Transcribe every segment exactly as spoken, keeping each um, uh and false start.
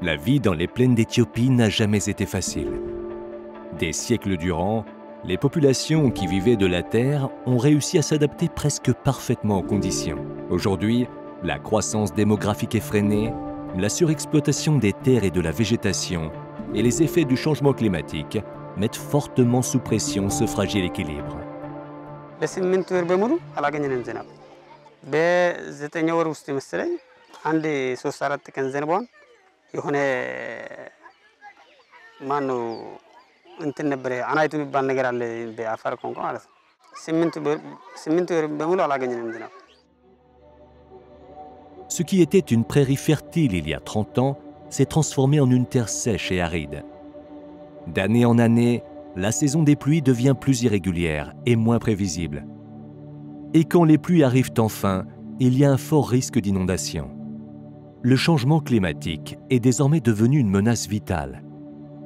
La vie dans les plaines d'Éthiopie n'a jamais été facile. Des siècles durant, les populations qui vivaient de la terre ont réussi à s'adapter presque parfaitement aux conditions. Aujourd'hui, la croissance démographique effrénée, la surexploitation des terres et de la végétation et les effets du changement climatique mettent fortement sous pression ce fragile équilibre. Ce qui était une prairie fertile il y a trente ans s'est transformé en une terre sèche et aride. D'année en année, la saison des pluies devient plus irrégulière et moins prévisible. Et quand les pluies arrivent enfin, il y a un fort risque d'inondation. Le changement climatique est désormais devenu une menace vitale.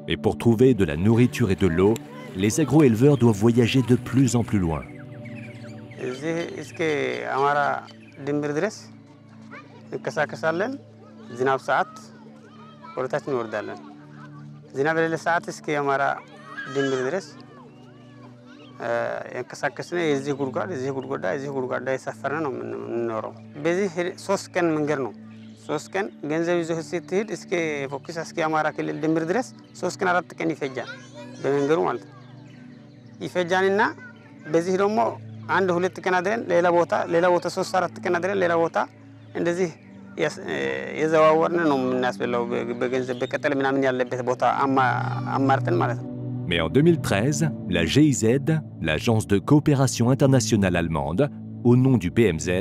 Et pour trouver de la nourriture et de l'eau, les agro-éleveurs doivent voyager de plus en plus loin. Mais en deux mille treize, la G I Z, l'agence de coopération internationale allemande, au nom du B M Z,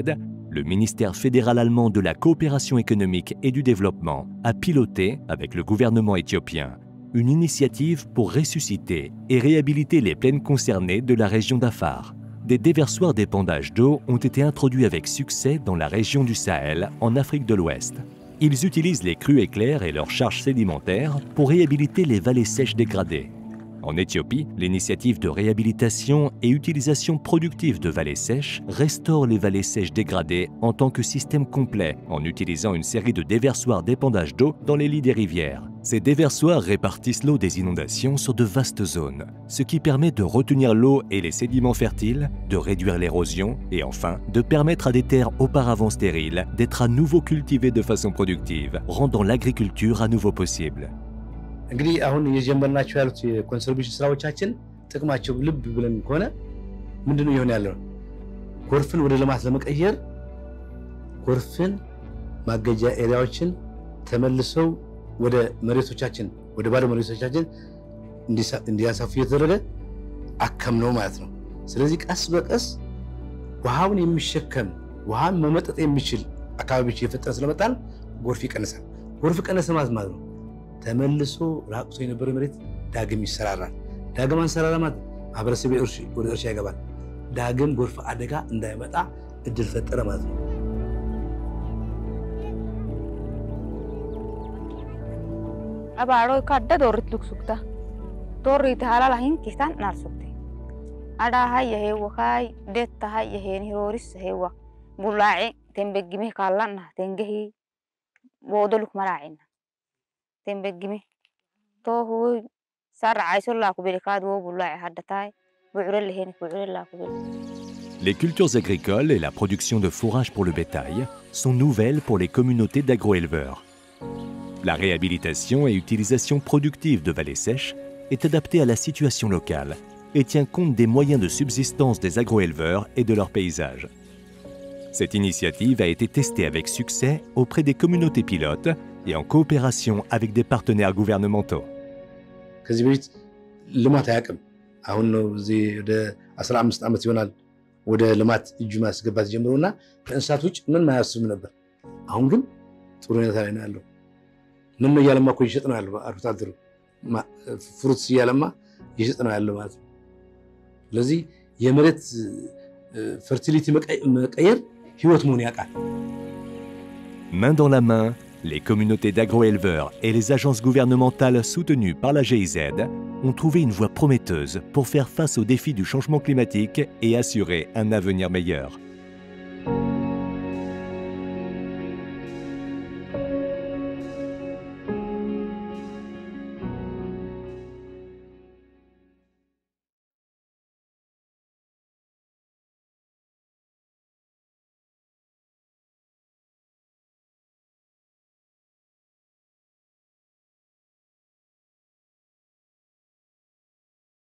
le ministère fédéral allemand de la coopération économique et du développement, a piloté, avec le gouvernement éthiopien, une initiative pour ressusciter et réhabiliter les plaines concernées de la région d'Afar. Des déversoirs d'épandage d'eau ont été introduits avec succès dans la région du Sahel, en Afrique de l'Ouest. Ils utilisent les crues éclairs et leurs charges sédimentaires pour réhabiliter les vallées sèches dégradées. En Éthiopie, l'initiative de réhabilitation et utilisation productive de vallées sèches restaure les vallées sèches dégradées en tant que système complet, en utilisant une série de déversoirs d'épandage d'eau dans les lits des rivières. Ces déversoirs répartissent l'eau des inondations sur de vastes zones, ce qui permet de retenir l'eau et les sédiments fertiles, de réduire l'érosion et enfin de permettre à des terres auparavant stériles d'être à nouveau cultivées de façon productive, rendant l'agriculture à nouveau possible. እንግዲህ አሁን የጀመርናቸው ያሉት ኮንሰርቬሽን ስራዎቻችን ጥቅማቸው ልብ ብለን ከሆነ ምንድነው ይሆን ያለው ጎርፍን ወደ ልማት ለመቀየር ጎርፍን ማገጃ ኤሪያዎችን ተመልሰው ወደ መሬቶቻችን ወደ ባዶ መሬቶቻችን እንዲያሳፉ የተደረገ አከም ነው ማለት ነው ስለዚህ ቀስ በቀስ ውሃውን የሚሸከም ውሃን መመጠጥ የሚችል አካባቢዎች እየፈጠረ ስለመጣል ጎርፍ ይቀንሳል ጎርፍ ቀነሰ ማለት ማለት ነው ተመልሶ ራቅሶ የነበረ መሬት ዳግም ይሰራራል ዳግም አንሰራራማት አብረሰብ እርሽ ወደ እርሻ ይገባል ዳግም ጎርፍ አደጋ እንዳይመጣ እድል ፈጠረ ማለት ነው አባሮ ካደ ዶርት ልክሱክታ ዶርት ሃላላ ሂንኪታን ናርሱክቲ አዳ ሃየ ሄወካይ ደታ ሃየ ሄን ሂሮሪስ ሄዋ ጉላዒ ተምበግሜ ካላና ተንገሂ ወዶልክ መራዒና تنبجمي توه سرع عايش الله كبير كاد وبالله هدتاي بعرله هنا بعرله كبير. Les cultures agricoles et la production de fourrage pour le bétail sont nouvelles pour les communautés d'agroéleveurs. La réhabilitation et utilisation productive de vallées sèches est adaptée à la situation locale et tient compte des moyens de subsistance des agroéleveurs et de leurs paysages. Cette initiative a été testée avec succès auprès des communautés pilotes et en coopération avec des partenaires gouvernementaux. ከዚህ ቤት ልማት ያቀም አሁን ነው እዚህ ወደ አስራ አምስት ዓመት ይሆናል ወደ ልማት እጁ ማስገባት ጀምሮና ከእንስሳቶች ምን ማያስብ ነበር አሁን ግን ጥሩ ሁኔታ ላይ ነው ያለው ምን ነው ያለማ እኮ ይሸጥ ነው ያለው አርብቶ አደሩ ፍሩትስ ያለማ ይሸጥ ነው ያለው ማለት ስለዚህ የመሬት fertilité መቀየር ህይወት መሆን ያቃል main dans la main. Les communautés d'agroéleveurs et les agences gouvernementales soutenues par la G I Z ont trouvé une voie prometteuse pour faire face aux défis du changement climatique et assurer un avenir meilleur.